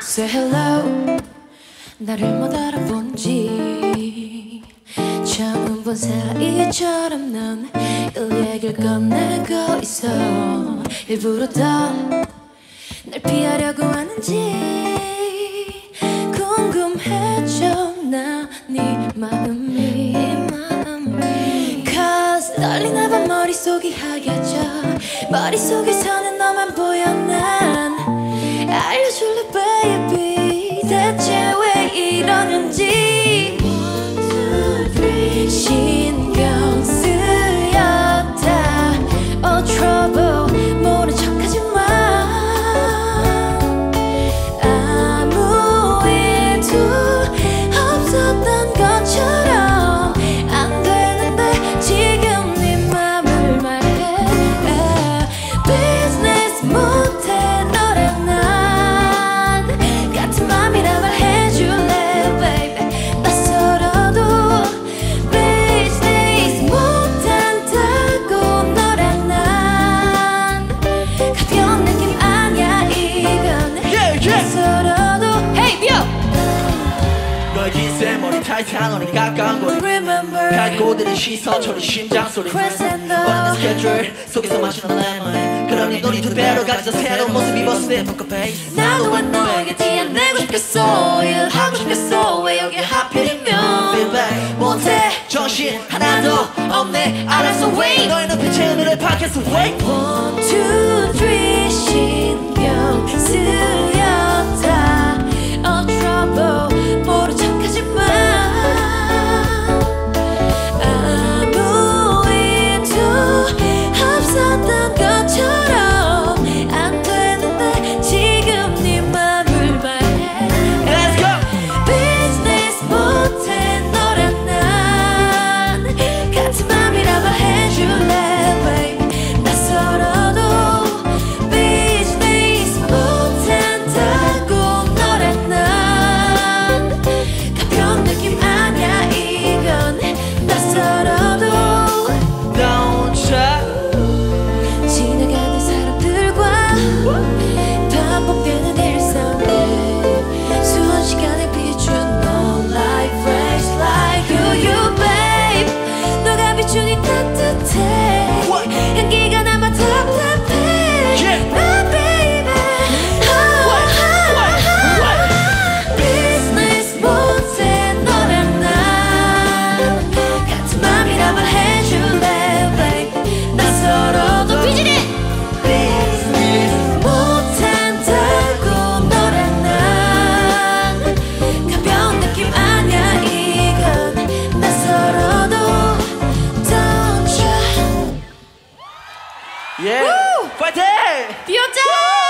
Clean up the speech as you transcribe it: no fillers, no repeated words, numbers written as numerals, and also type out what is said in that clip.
Say hello. 나를 못 알아본지 처음 본 사이처럼 넌 일 얘기를 꺼내고 있어. 일부러 더 날 피하려고 하는지 궁금해져 나 네 마음이. Cause 떨리나 봐 머릿속이 하얘져. 머릿속에서는 너만 보여. 난 알려줄래 baby 대체 왜 이러는지. One, two, three. 신경 쓰였다. All trouble 모른 척하지 마. 아무 일도 없었던 것처럼 안 되는데 지금 네 맘을 말해. Business 못해. 타이탄어린 가까운 거리 갈고들은 시선 처리 심장 소리 원하는 스케줄 속에서 마시는 레몬. 그럼 네 눈이 두 배로 가져다 새로운 모습이 버스에 포커페이스. 나도 안 너에게 뛰어내고 싶겠어. 일하고 싶겠어. 왜 여기 하필이면 못해. 정신 하나도 없네. 알았어 wait. 너의 눈빛에 의미를 파악했어 wait. 1, 2, 3 신경 쓰였다. All trouble 모른 척하지마. 예! 파이팅! 비오짱!